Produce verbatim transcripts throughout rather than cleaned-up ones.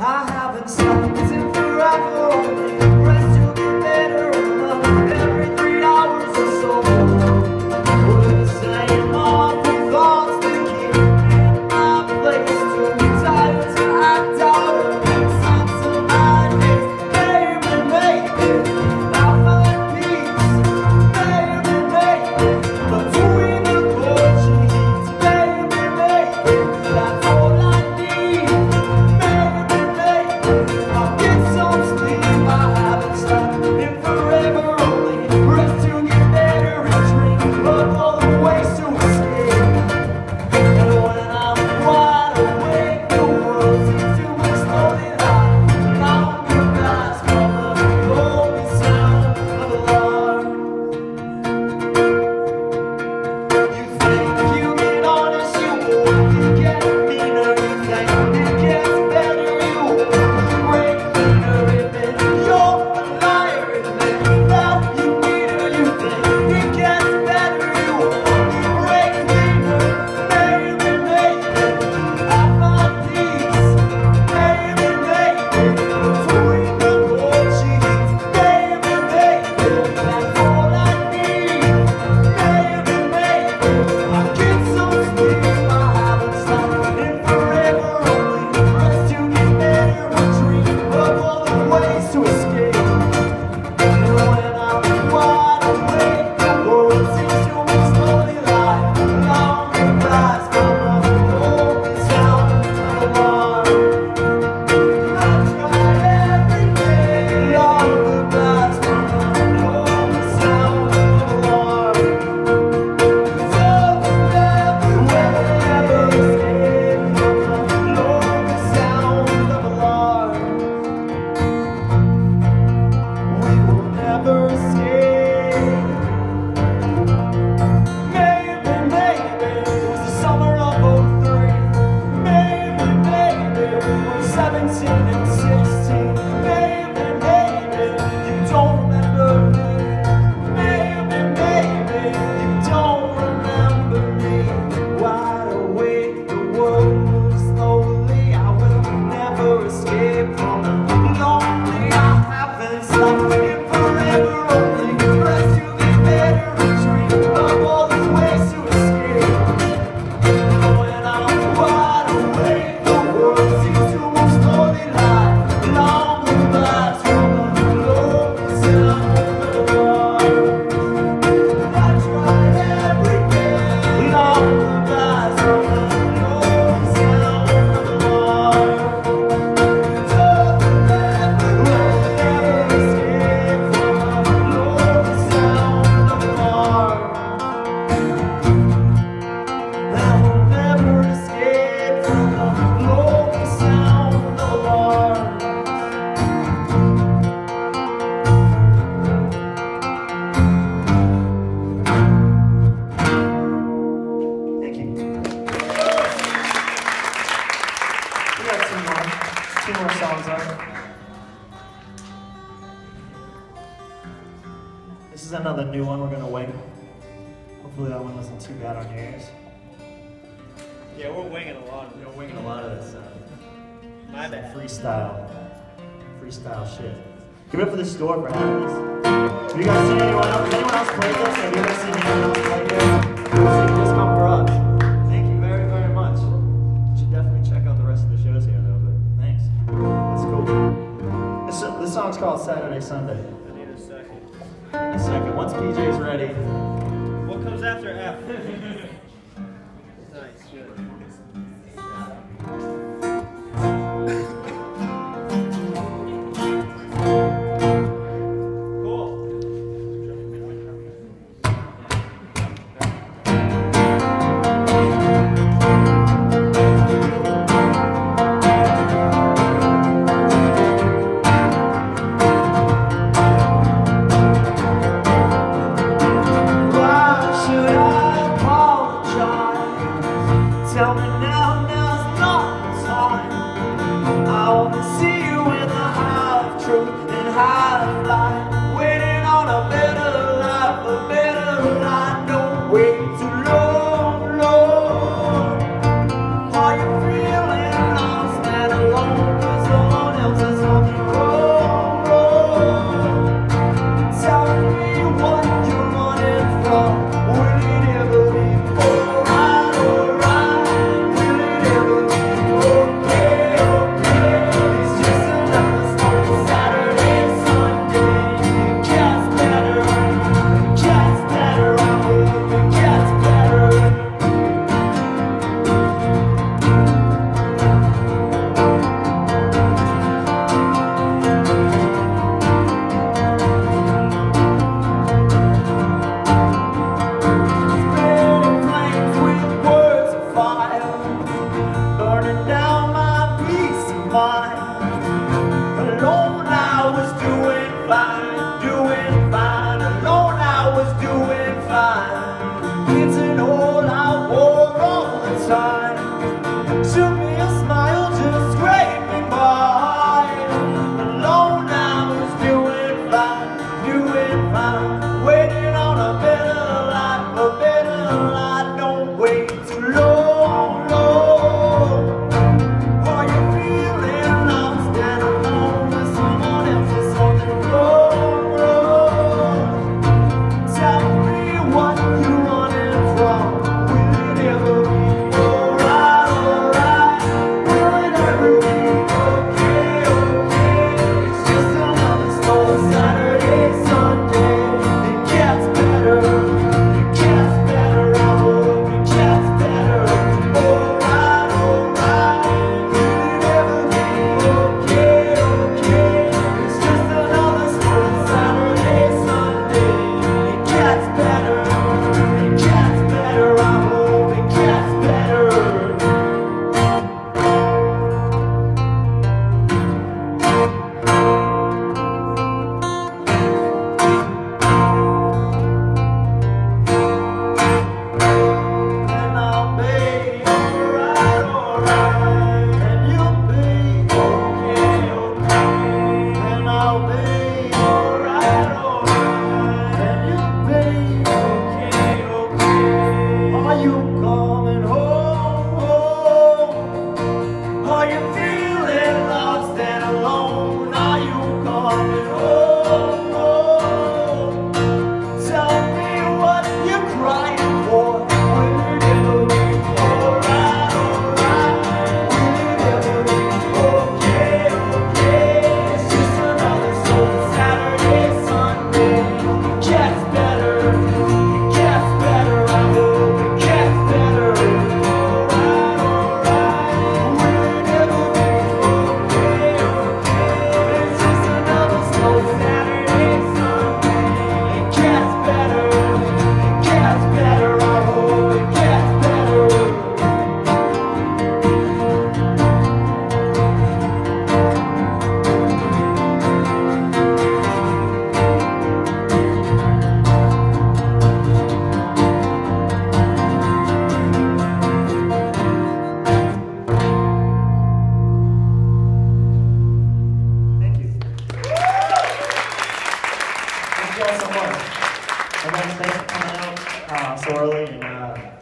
Why should I call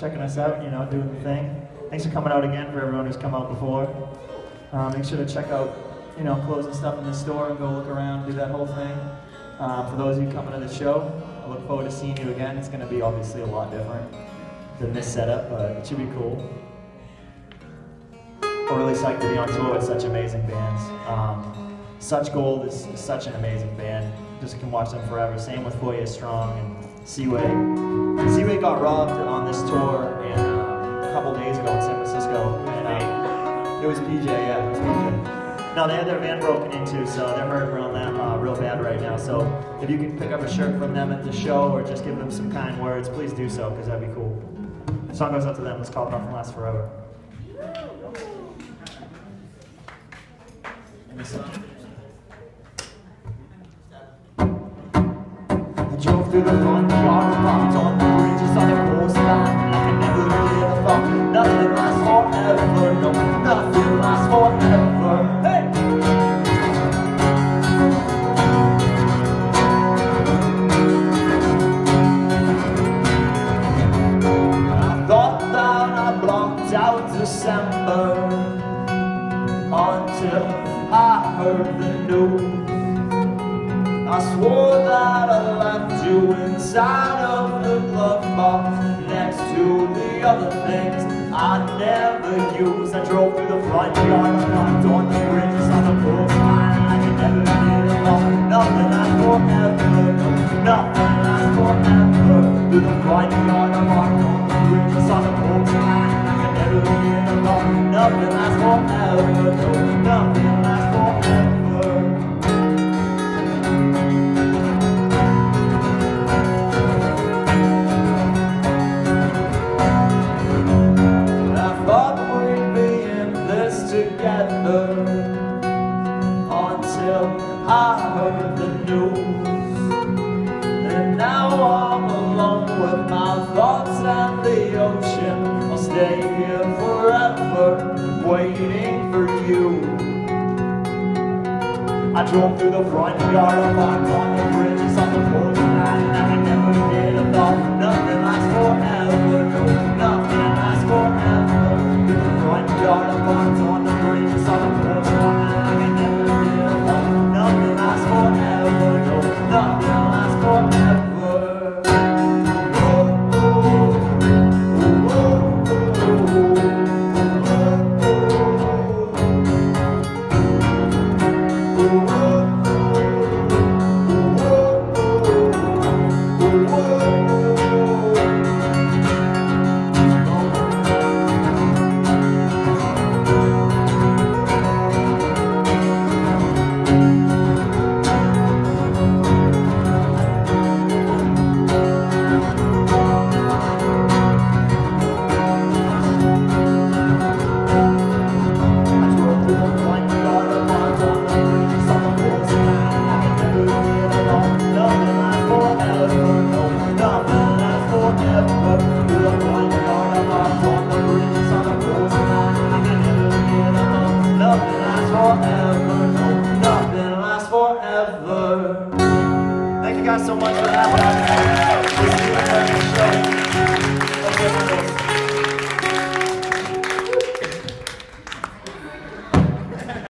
checking us out, you know, doing the thing. Thanks for coming out again for everyone who's come out before. Um, make sure to check out, you know, clothes and stuff in the store and go look around, do that whole thing. Um, for those of you coming to the show, I look forward to seeing you again. It's going to be obviously a lot different than this setup, but it should be cool. We're really psyched to be on tour with such amazing bands. Um, Such Gold is, is such an amazing band. Just can watch them forever. Same with Voyage Strong and Seaway. Seaway got robbed on this tour and, uh, a couple days ago in San Francisco. And, uh, it was P J, yeah, it was P J. No, they had their van broken into, so they're murdering on them uh, real bad right now. So if you can pick up a shirt from them at the show or just give them some kind words, please do so, because that'd be cool. The song goes out to them. It's called Nothing Lasts Forever. And this song. Drove through the front yard, parked on the bridges on the coastline. I never really ever thought nothing lasts forever. No, nothing lasts forever. Hey! I thought that I blocked out December until I heard the news. I swore that I left inside of the glove box next to the other things I never used. I drove through the front yard, I parked on the bridges on the coastline. I could never get along. Nothing lasts forever. Nothing lasts forever. Through the front yard, I parked on the bridges on the coastline. I could never get along. Nothing lasts forever. Nothing lasts forever. Waiting for you. I drove through the front yard, I parked on the bridges on the coastline. I never did a thought. Nothing lasts forever. Nothing lasts forever. Through the front yard, I parked on the bridges on the coastline. I never did a thought. Nothing lasts forever. Nothing lasts forever. Thank you guys so much for that.